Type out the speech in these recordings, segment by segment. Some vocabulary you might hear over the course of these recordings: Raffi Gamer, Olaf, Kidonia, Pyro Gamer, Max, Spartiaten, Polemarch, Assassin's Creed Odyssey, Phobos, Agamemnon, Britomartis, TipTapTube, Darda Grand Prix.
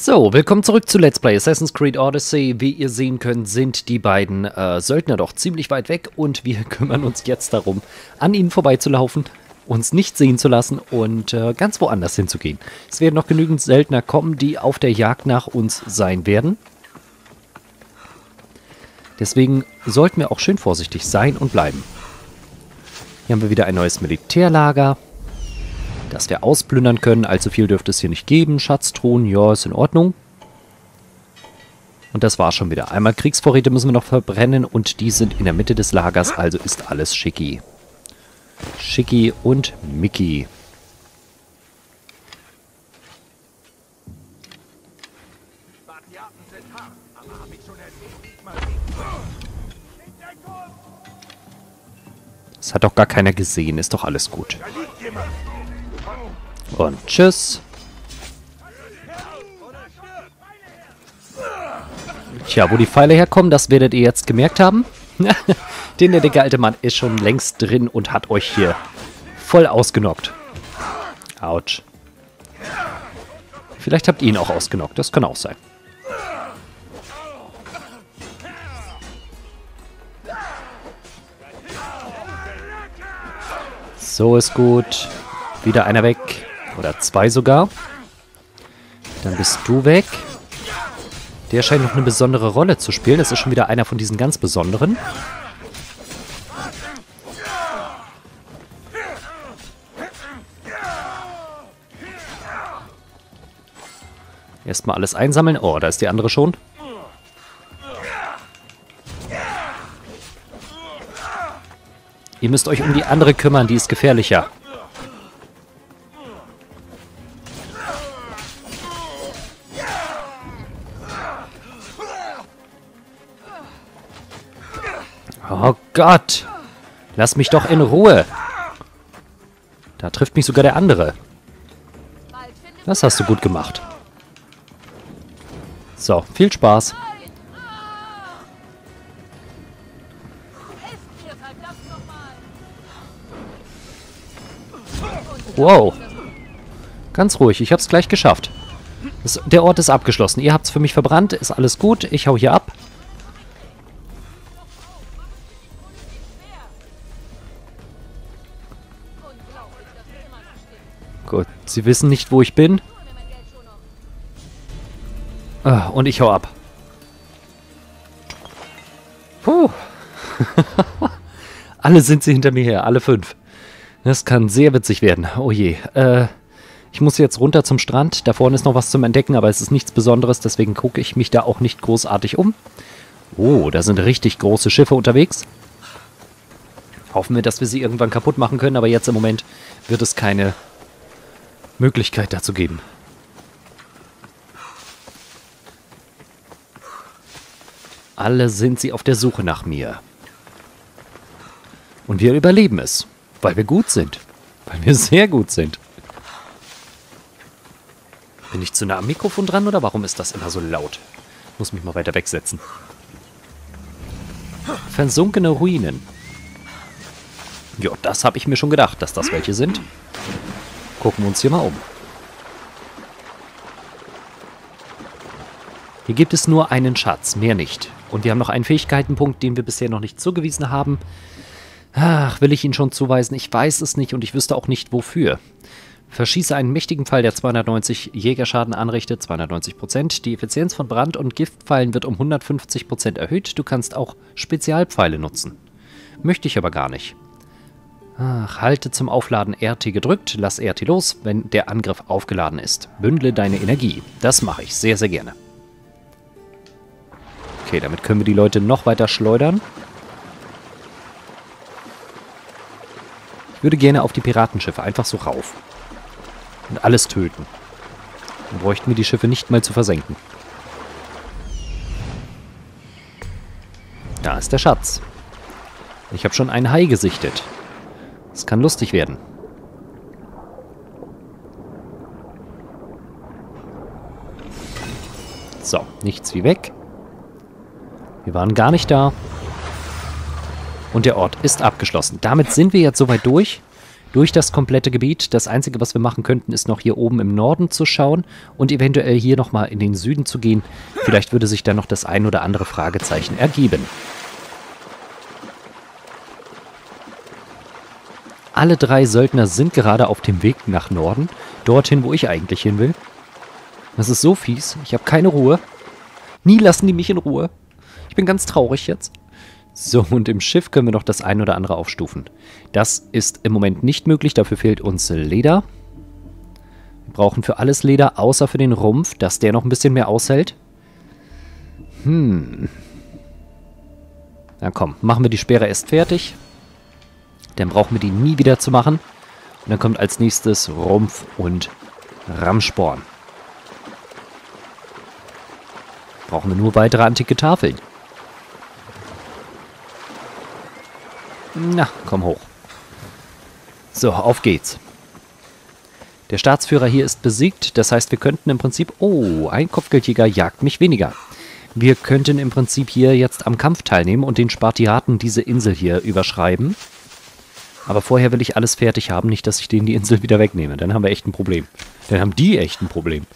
So, willkommen zurück zu Let's Play Assassin's Creed Odyssey. Wie ihr sehen könnt, sind die beiden Söldner doch ziemlich weit weg und wir kümmern uns jetzt darum, an ihnen vorbeizulaufen, uns nicht sehen zu lassen und ganz woanders hinzugehen. Es werden noch genügend Söldner kommen, die auf der Jagd nach uns sein werden. Deswegen sollten wir auch schön vorsichtig sein und bleiben. Hier haben wir wieder ein neues Militärlager, dass wir ausplündern können. Allzu viel dürfte es hier nicht geben. Schatztruhen, ja, ist in Ordnung. Und das war schon wieder. Einmal Kriegsvorräte müssen wir noch verbrennen und die sind in der Mitte des Lagers, also ist alles schicki. Schicki und Mickey. Das hat doch gar keiner gesehen, ist doch alles gut. Und tschüss. Tja, wo die Pfeile herkommen, das werdet ihr jetzt gemerkt haben. Den der dicke alte Mann ist schon längst drin und hat euch hier voll ausgenockt. Autsch. Vielleicht habt ihr ihn auch ausgenockt, das kann auch sein. So ist gut. Wieder einer weg. Oder zwei sogar. Dann bist du weg. Der scheint noch eine besondere Rolle zu spielen. Das ist schon wieder einer von diesen ganz besonderen. Erstmal alles einsammeln. Oh, da ist die andere schon. Ihr müsst euch um die andere kümmern, die ist gefährlicher. Oh Gott! Lass mich doch in Ruhe! Da trifft mich sogar der andere. Das hast du gut gemacht. So, viel Spaß. Wow. Ganz ruhig, ich hab's gleich geschafft. Der Ort ist abgeschlossen. Ihr habt's für mich verbrannt, ist alles gut. Ich hau hier ab. Gut, sie wissen nicht, wo ich bin. Und ich hau ab. Puh. Alle sind sie hinter mir her, alle fünf. Das kann sehr witzig werden. Oh je. Ich muss jetzt runter zum Strand. Da vorne ist noch was zum Entdecken, aber es ist nichts Besonderes. Deswegen gucke ich mich da auch nicht großartig um. Oh, da sind richtig große Schiffe unterwegs. Hoffen wir, dass wir sie irgendwann kaputt machen können. Aber jetzt im Moment wird es keine Möglichkeit dazu geben. Alle sind sie auf der Suche nach mir. Und wir überleben es, weil wir gut sind. Weil wir sehr gut sind. Bin ich zu nah am Mikrofon dran oder warum ist das immer so laut? Muss mich mal weiter wegsetzen. Versunkene Ruinen. Jo, das habe ich mir schon gedacht, dass das welche sind. Gucken wir uns hier mal um. Hier gibt es nur einen Schatz, mehr nicht. Und wir haben noch einen Fähigkeitenpunkt, den wir bisher noch nicht zugewiesen haben. Ach, will ich ihn schon zuweisen? Ich weiß es nicht und ich wüsste auch nicht, wofür. Verschieße einen mächtigen Pfeil, der 290 Jägerschaden anrichtet, 290%. Die Effizienz von Brand- und Giftpfeilen wird um 150% erhöht. Du kannst auch Spezialpfeile nutzen. Möchte ich aber gar nicht. Ach, halte zum Aufladen RT gedrückt, lass RT los, wenn der Angriff aufgeladen ist. Bündle deine Energie. Das mache ich sehr, sehr gerne. Okay, damit können wir die Leute noch weiter schleudern. Ich würde gerne auf die Piratenschiffe einfach so rauf. Und alles töten. Dann bräuchten wir die Schiffe nicht mal zu versenken. Da ist der Schatz. Ich habe schon einen Hai gesichtet. Es kann lustig werden. So, nichts wie weg. Wir waren gar nicht da. Und der Ort ist abgeschlossen. Damit sind wir jetzt soweit durch. durch das komplette Gebiet. Das Einzige, was wir machen könnten, ist noch hier oben im Norden zu schauen und eventuell hier nochmal in den Süden zu gehen. Vielleicht würde sich da noch das ein oder andere Fragezeichen ergeben. Alle drei Söldner sind gerade auf dem Weg nach Norden, dorthin, wo ich eigentlich hin will. Das ist so fies, ich habe keine Ruhe. Nie lassen die mich in Ruhe. Ich bin ganz traurig jetzt. So, und im Schiff können wir noch das ein oder andere aufstufen. Das ist im Moment nicht möglich, dafür fehlt uns Leder. Wir brauchen für alles Leder, außer für den Rumpf, dass der noch ein bisschen mehr aushält. Na komm, machen wir die Speere erst fertig. Dann brauchen wir die nie wieder zu machen. Und dann kommt als nächstes Rumpf und Rammsporn. Brauchen wir nur weitere antike Tafeln. Na, komm hoch. So, auf geht's. Der Staatsführer hier ist besiegt. Das heißt, wir könnten im Prinzip... Oh, ein Kopfgeldjäger jagt mich weniger. Wir könnten im Prinzip hier jetzt am Kampf teilnehmen und den Spartiaten diese Insel hier überschreiben. Aber vorher will ich alles fertig haben. Nicht, dass ich denen die Insel wieder wegnehme. Dann haben wir echt ein Problem. Dann haben die echt ein Problem.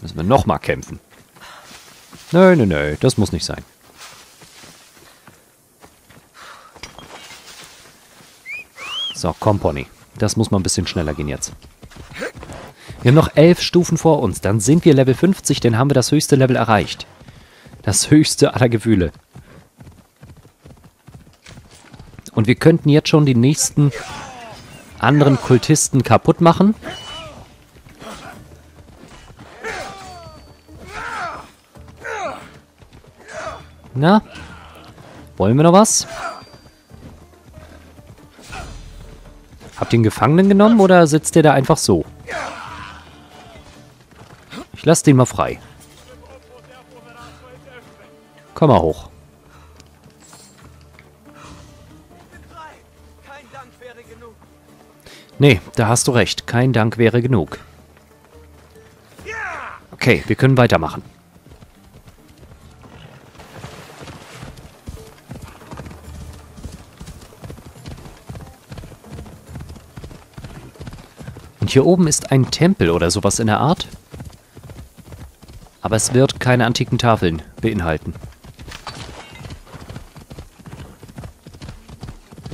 Müssen wir nochmal kämpfen. Nö, nö, nö. Das muss nicht sein. So, komm, Pony. Das muss mal ein bisschen schneller gehen jetzt. Wir haben noch 11 Stufen vor uns. Dann sind wir Level 50, dann haben wir das höchste Level erreicht. Das höchste aller Gefühle. Und wir könnten jetzt schon die nächsten anderen Kultisten kaputt machen. Na? Wollen wir noch was? Habt ihr den Gefangenen genommen oder sitzt der da einfach so? Ich lasse den mal frei. Komm mal hoch. Nee, da hast du recht. Kein Dank wäre genug. Okay, wir können weitermachen. Und hier oben ist ein Tempel oder sowas in der Art. Aber es wird keine antiken Tafeln beinhalten.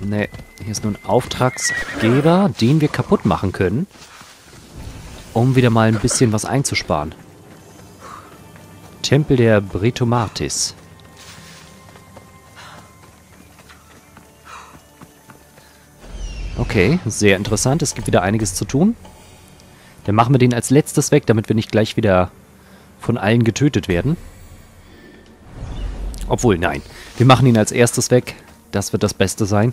Nee. Hier ist nur ein Auftragsgeber, den wir kaputt machen können, um wieder mal ein bisschen was einzusparen. Tempel der Britomartis. Okay, sehr interessant. Es gibt wieder einiges zu tun. Dann machen wir den als letztes weg, damit wir nicht gleich wieder von allen getötet werden. Obwohl, nein. Wir machen ihn als erstes weg. Das wird das Beste sein.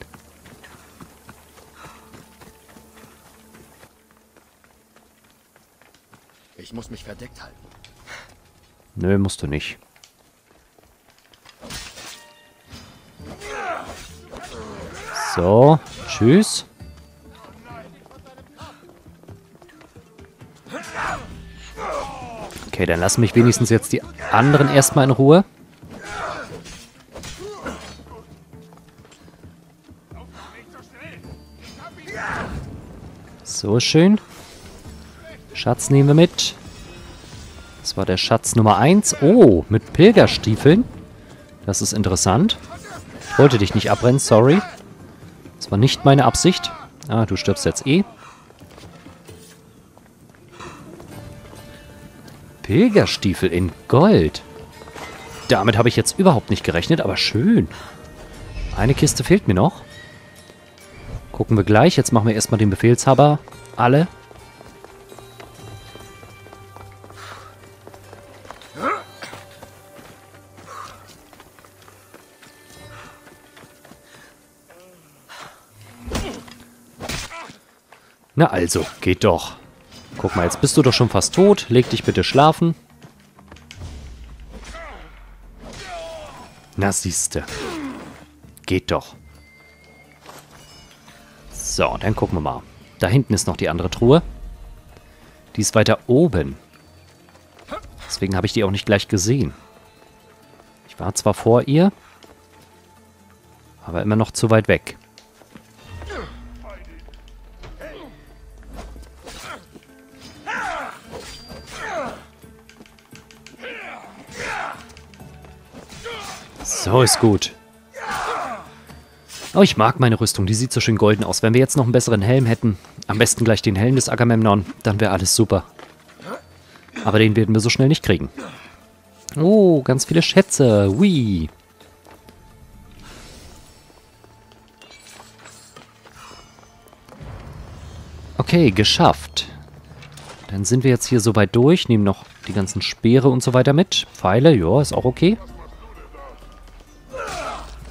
Ich muss mich verdeckt halten. Nö, musst du nicht. So, tschüss. Okay, dann lassen mich wenigstens jetzt die anderen erstmal in Ruhe. So schön. Schatz nehmen wir mit. Das war der Schatz Nummer 1. Oh, mit Pilgerstiefeln. Das ist interessant. Ich wollte dich nicht abrennen, sorry. Das war nicht meine Absicht. Ah, du stirbst jetzt eh. Pilgerstiefel in Gold. Damit habe ich jetzt überhaupt nicht gerechnet, aber schön. Eine Kiste fehlt mir noch. Gucken wir gleich. Jetzt machen wir erstmal den Befehlshaber. Alle. Na also, geht doch. Guck mal, jetzt bist du doch schon fast tot. Leg dich bitte schlafen. Na siehste. Geht doch. So, dann gucken wir mal. Da hinten ist noch die andere Truhe. Die ist weiter oben. Deswegen habe ich die auch nicht gleich gesehen. Ich war zwar vor ihr, aber immer noch zu weit weg. So ist gut. Oh, ich mag meine Rüstung. Die sieht so schön golden aus. Wenn wir jetzt noch einen besseren Helm hätten, am besten gleich den Helm des Agamemnon, dann wäre alles super. Aber den werden wir so schnell nicht kriegen. Oh, ganz viele Schätze. Hui. Okay, geschafft. Dann sind wir jetzt hier soweit durch. Nehmen noch die ganzen Speere und so weiter mit. Pfeile, ja, ist auch okay.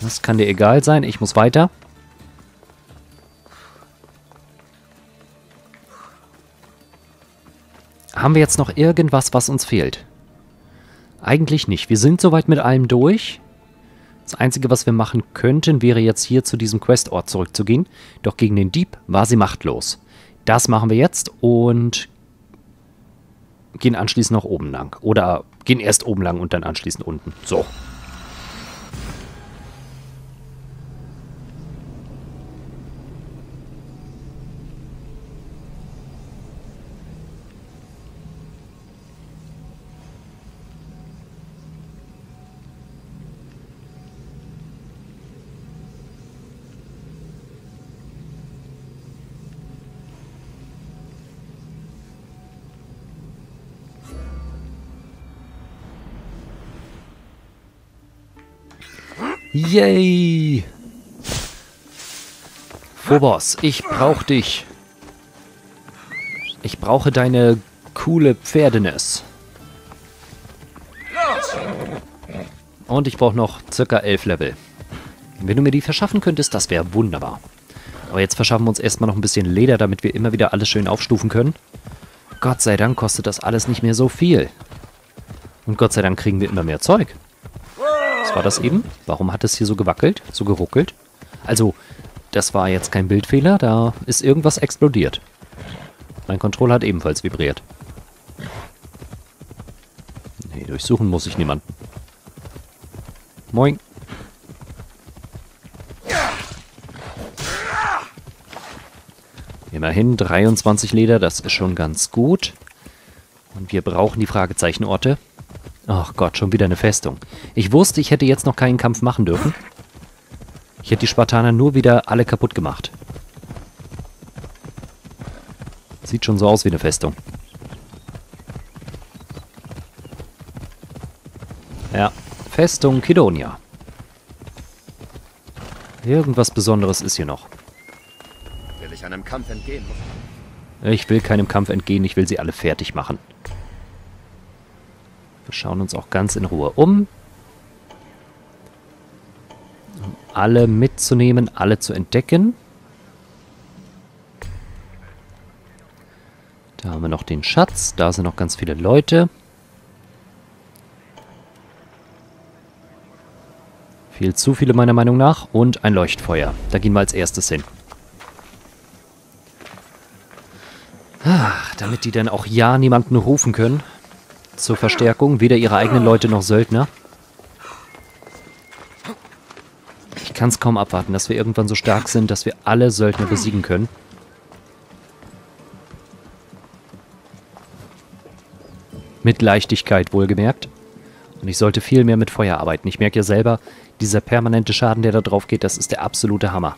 Das kann dir egal sein. Ich muss weiter. Haben wir jetzt noch irgendwas, was uns fehlt? Eigentlich nicht. Wir sind soweit mit allem durch. Das Einzige, was wir machen könnten, wäre jetzt hier zu diesem Questort zurückzugehen. Doch gegen den Dieb war sie machtlos. Das machen wir jetzt und gehen anschließend nach oben lang. Oder gehen erst oben lang und dann anschließend unten. So. Yay! Phobos, ich brauche dich. Ich brauche deine coole Pferdeness. Und ich brauche noch circa 11 Level. Wenn du mir die verschaffen könntest, das wäre wunderbar. Aber jetzt verschaffen wir uns erstmal noch ein bisschen Leder, damit wir immer wieder alles schön aufstufen können. Gott sei Dank kostet das alles nicht mehr so viel. Und Gott sei Dank kriegen wir immer mehr Zeug. War das eben? Warum hat es hier so gewackelt, so geruckelt? Also, das war jetzt kein Bildfehler, da ist irgendwas explodiert. Mein Controller hat ebenfalls vibriert. Nee, durchsuchen muss ich niemanden. Moin. Immerhin 23 Leder, das ist schon ganz gut. Und wir brauchen die Fragezeichensorte. Ach Gott, schon wieder eine Festung. Ich wusste, ich hätte jetzt noch keinen Kampf machen dürfen. Ich hätte die Spartaner nur wieder alle kaputt gemacht. Sieht schon so aus wie eine Festung. Ja, Festung Kidonia. Irgendwas Besonderes ist hier noch. Will ich einem Kampf entgehen? Ich will keinem Kampf entgehen, ich will sie alle fertig machen. Wir schauen uns auch ganz in Ruhe um alle mitzunehmen, alle zu entdecken. Da haben wir noch den Schatz, da sind noch ganz viele Leute. Viel zu viele meiner Meinung nach und ein Leuchtfeuer. Da gehen wir als erstes hin. Ach, damit die dann auch ja niemanden rufen können. Zur Verstärkung. Weder ihre eigenen Leute noch Söldner. Ich kann es kaum abwarten, dass wir irgendwann so stark sind, dass wir alle Söldner besiegen können. Mit Leichtigkeit wohlgemerkt. Und ich sollte viel mehr mit Feuer arbeiten. Ich merke ja selber, dieser permanente Schaden, der da drauf geht, das ist der absolute Hammer.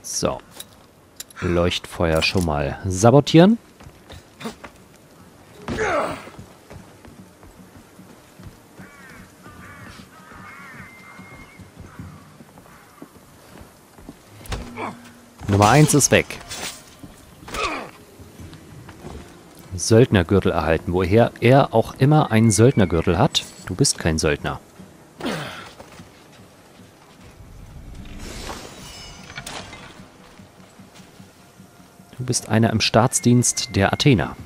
So. Leuchtfeuer schon mal sabotieren. Nummer 1 ist weg. Söldnergürtel erhalten. Woher er auch immer einen Söldnergürtel hat. Du bist kein Söldner. Du bist einer im Staatsdienst der Athener.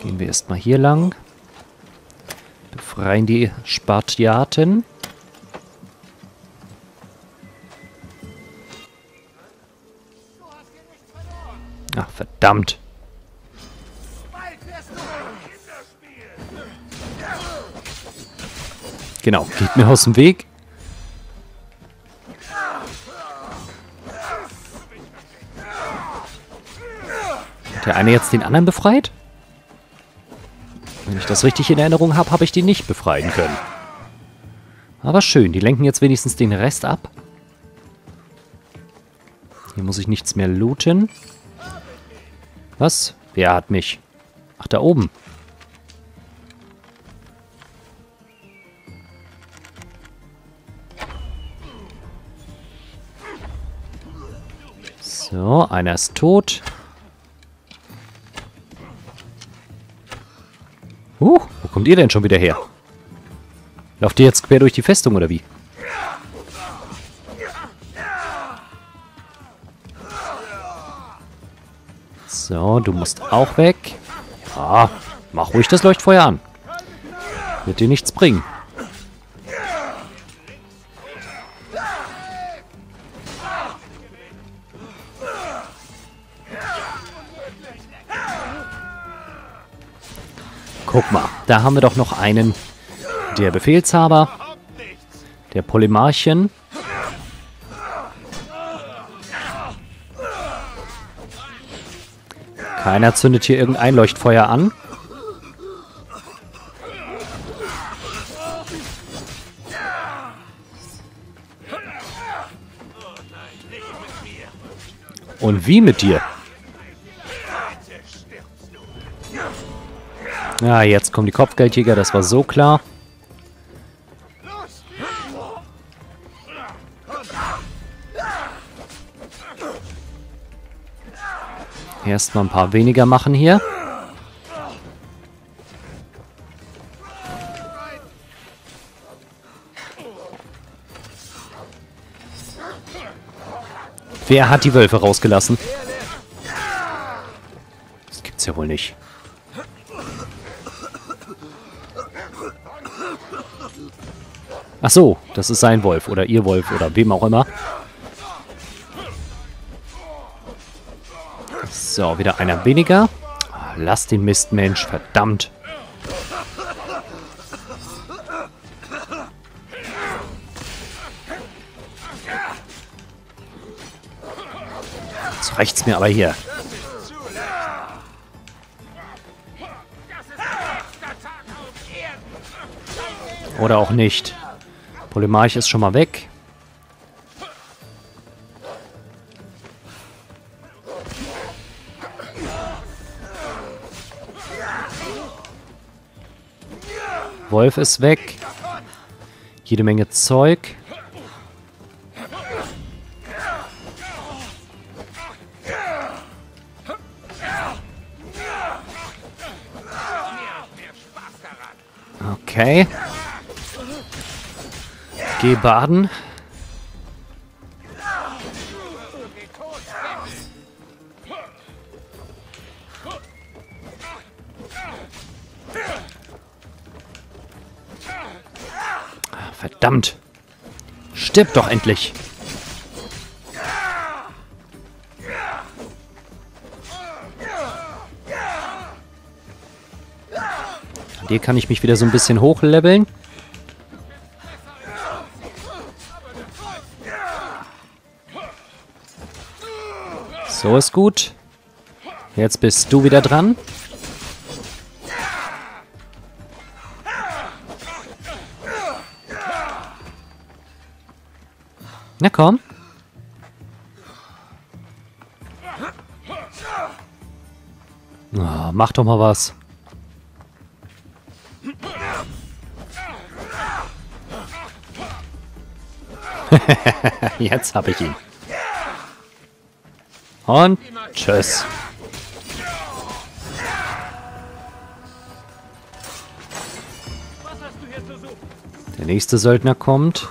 Gehen wir erstmal hier lang. Befreien die Spartiaten. Ach, verdammt. Genau, geht mir aus dem Weg. Hat der eine jetzt den anderen befreit? Wenn ich das richtig in Erinnerung habe, habe ich die nicht befreien können. Aber schön, die lenken jetzt wenigstens den Rest ab. Hier muss ich nichts mehr looten. Was? Wer hat mich? Ach, da oben. So, einer ist tot. Wo kommt ihr denn schon wieder her? Lauft ihr jetzt quer durch die Festung, oder wie? So, du musst auch weg. Ja, mach ruhig das Leuchtfeuer an. Wird dir nichts bringen. Guck mal, da haben wir doch noch einen, der Befehlshaber, der Polemarchen. Keiner zündet hier irgendein Leuchtfeuer an. Und wie mit dir? Ja, jetzt kommen die Kopfgeldjäger, das war so klar. Erstmal ein paar weniger machen hier. Wer hat die Wölfe rausgelassen? Das gibt's ja wohl nicht. Ach so, das ist sein Wolf oder ihr Wolf oder wem auch immer. So, wieder einer weniger. Lass den Mist, Mensch, verdammt. Jetzt reicht's mir aber hier. Oder auch nicht. Polemarch ist schon mal weg. Wolf ist weg. Jede Menge Zeug. Okay. Geh baden. Verdammt. Stirb doch endlich. An dir kann ich mich wieder so ein bisschen hochleveln. So ist gut. Jetzt bist du wieder dran. Na komm. Oh, mach doch mal was. Jetzt hab ich ihn. Und tschüss. Der nächste Söldner kommt.